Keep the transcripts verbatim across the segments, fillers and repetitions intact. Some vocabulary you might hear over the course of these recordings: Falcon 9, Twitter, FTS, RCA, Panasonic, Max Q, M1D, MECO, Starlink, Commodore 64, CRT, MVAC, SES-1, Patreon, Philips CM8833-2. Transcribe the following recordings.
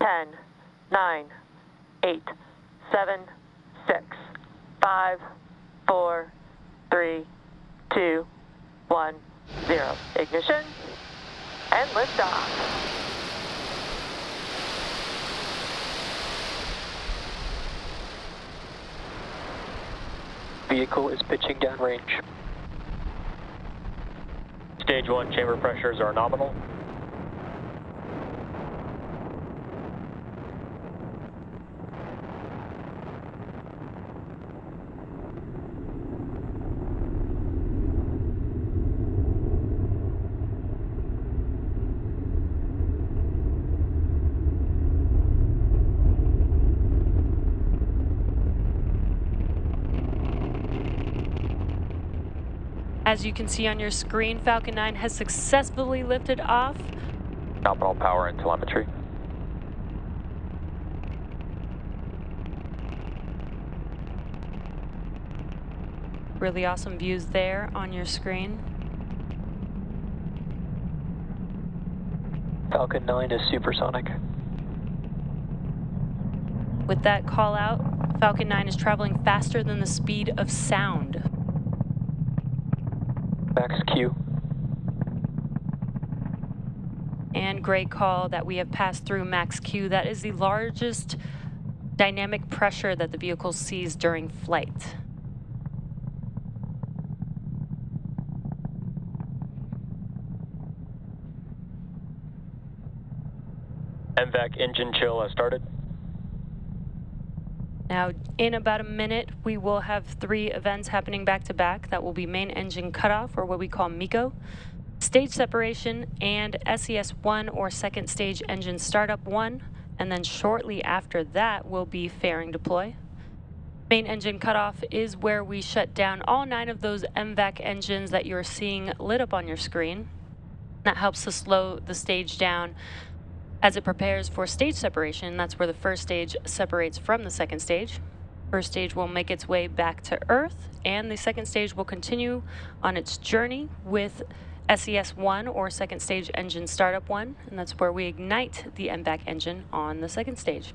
ten, nine, eight, seven, six, five, four, three, two, one, zero. Ignition and liftoff. Vehicle is pitching downrange. Stage one chamber pressures are nominal. As you can see on your screen, Falcon nine has successfully lifted off. Nominal power and telemetry. Really awesome views there on your screen. Falcon nine is supersonic. With that call out, Falcon nine is traveling faster than the speed of sound. Max Q. And great call that we have passed through Max Q. That is the largest dynamic pressure that the vehicle sees during flight. M VAC engine chill has started. Now, in about a minute, we will have three events happening back-to-back. That will be main engine cutoff, or what we call MECO, stage separation, and S E S one, or second stage engine startup one. And then shortly after that will be fairing deploy. Main engine cutoff is where we shut down all nine of those M VAC engines that you're seeing lit up on your screen. That helps to slow the stage down as it prepares for stage separation. That's where the first stage separates from the second stage. First stage will make its way back to Earth, and the second stage will continue on its journey with S E S one, or second stage engine startup one, and that's where we ignite the M VAC engine on the second stage.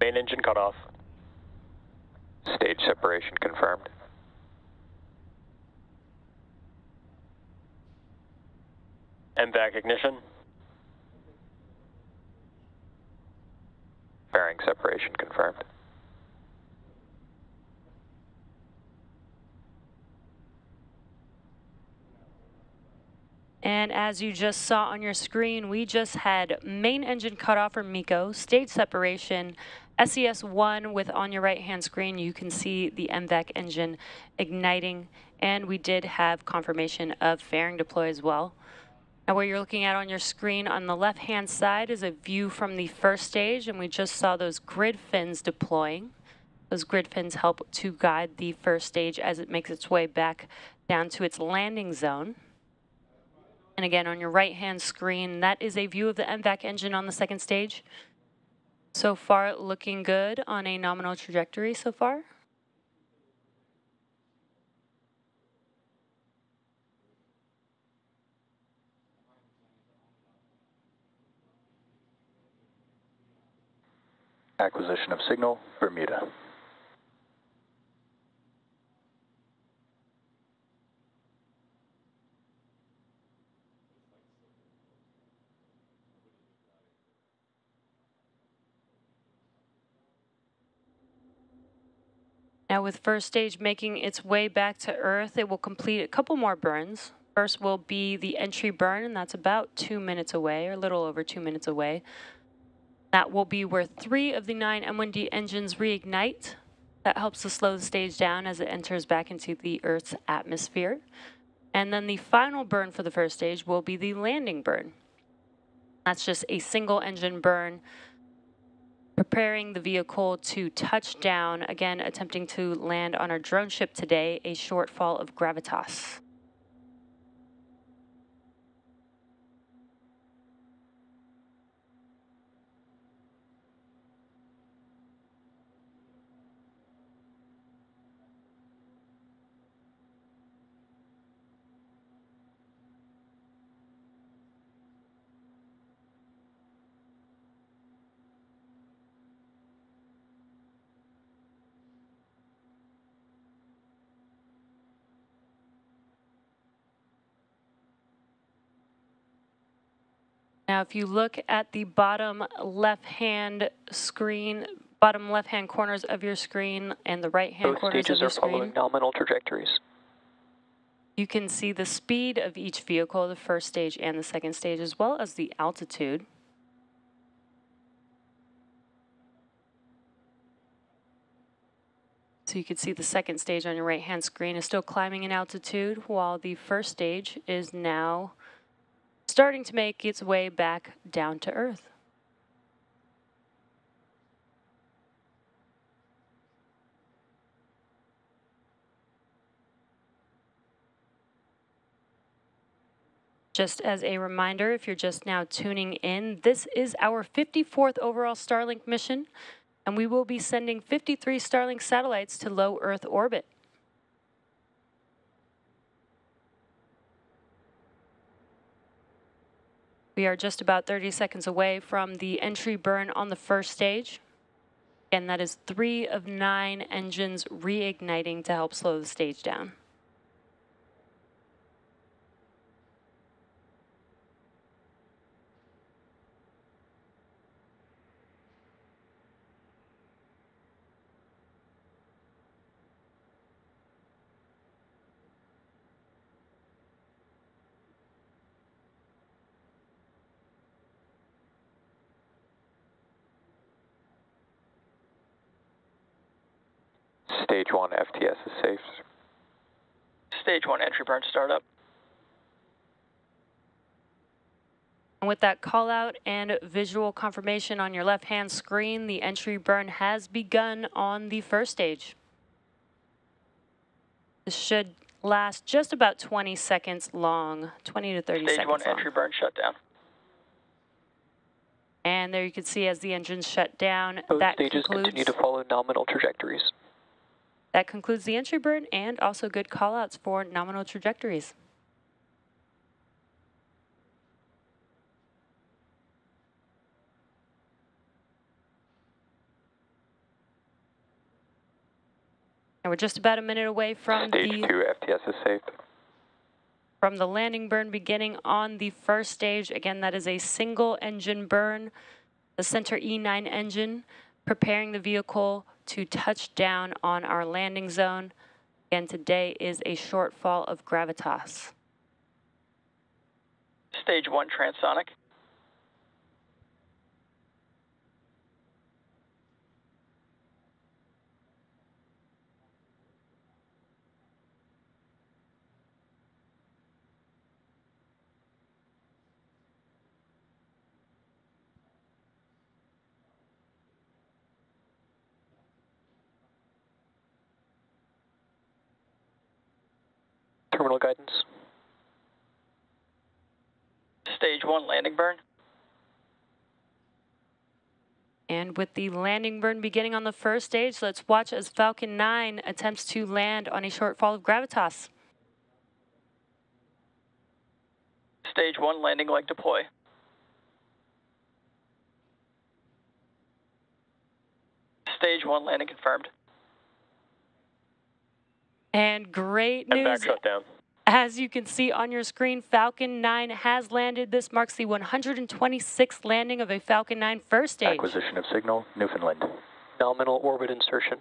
Main engine cutoff. Stage separation confirmed. M VAC ignition. Fairing separation confirmed. And as you just saw on your screen, we just had main engine cutoff, or MECO, stage separation, S E S one with, on your right-hand screen, you can see the M VAC engine igniting, and we did have confirmation of fairing deploy as well. Now, what you're looking at on your screen on the left-hand side is a view from the first stage, and we just saw those grid fins deploying. Those grid fins help to guide the first stage as it makes its way back down to its landing zone. And again, on your right-hand screen, that is a view of the M VAC engine on the second stage. So far, looking good on a nominal trajectory so far. Acquisition of signal, Bermuda. Now, with first stage making its way back to Earth, it will complete a couple more burns. First will be the entry burn, and that's about two minutes away, or a little over two minutes away. That will be where three of the nine M one D engines reignite. That helps to slow the stage down as it enters back into the Earth's atmosphere. And then the final burn for the first stage will be the landing burn. That's just a single engine burn, preparing the vehicle to touch down, again attempting to land on our drone ship today, a shortfall of gravitas. Now, if you look at the bottom left-hand screen, bottom left-hand corners of your screen and the right-hand corners of your screen. Both stages are following nominal trajectories. You can see the speed of each vehicle, the first stage and the second stage, as well as the altitude. So you can see the second stage on your right-hand screen is still climbing in altitude, while the first stage is now starting to make its way back down to Earth. Just as a reminder, if you're just now tuning in, this is our fifty-fourth overall Starlink mission. And we will be sending fifty-three Starlink satellites to low Earth orbit. We are just about thirty seconds away from the entry burn on the first stage. Again, that is three of nine engines reigniting to help slow the stage down. Stage one F T S is safe. Stage one entry burn startup. And with that call out and visual confirmation on your left hand screen, the entry burn has begun on the first stage. This should last just about twenty seconds long, twenty to thirty seconds. Stage one entry burn shutdown. And there you can see as the engines shut down, both stages continue to follow nominal trajectories. That concludes the entry burn and also good callouts for nominal trajectories. And we're just about a minute away from the stage two F T S is safe. From the landing burn beginning on the first stage. Again, that is a single engine burn, the Center E nine engine, preparing the vehicle to touch down on our landing zone. Again, today is a shortfall of gravitas. Stage one transonic. Terminal guidance. Stage one landing burn. And with the landing burn beginning on the first stage, let's watch as Falcon nine attempts to land on a shortfall of gravitas. Stage one landing leg deploy. Stage one landing confirmed. And great news, and back shutdown. As you can see on your screen, Falcon nine has landed. This marks the one hundred twenty-sixth landing of a Falcon nine first stage. Acquisition of signal, Newfoundland. Nominal orbit insertion.